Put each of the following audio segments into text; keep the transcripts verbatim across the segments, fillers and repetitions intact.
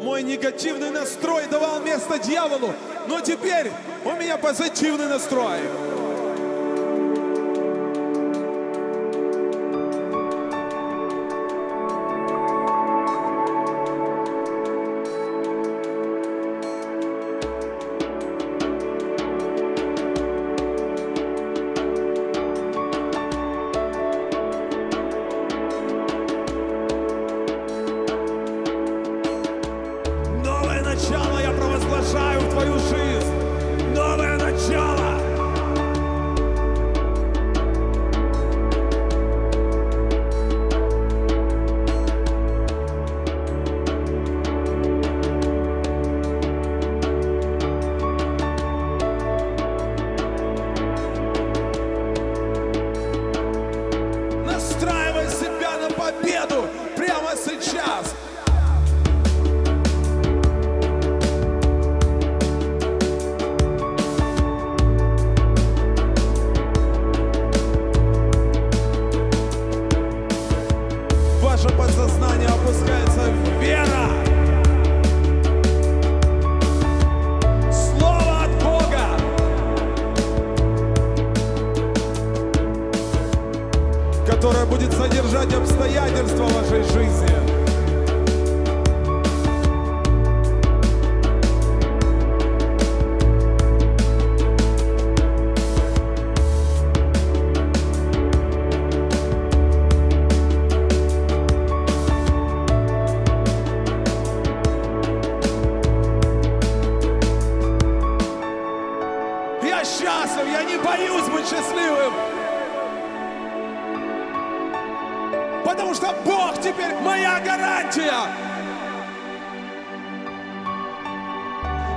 Мой негативный настрой давал место дьяволу, но теперь у меня позитивный настрой.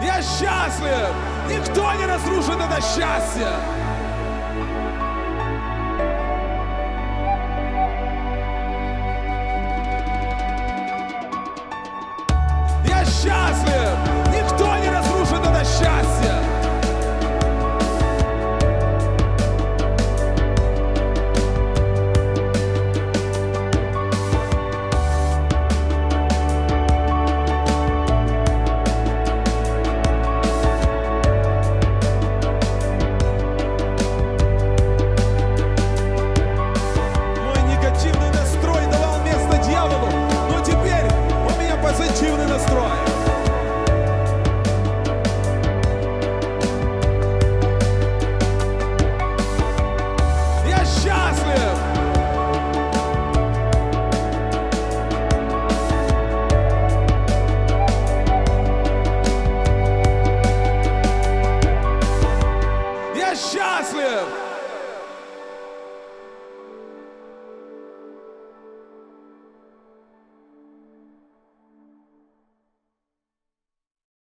Я счастлив! Никто не разрушит это счастье!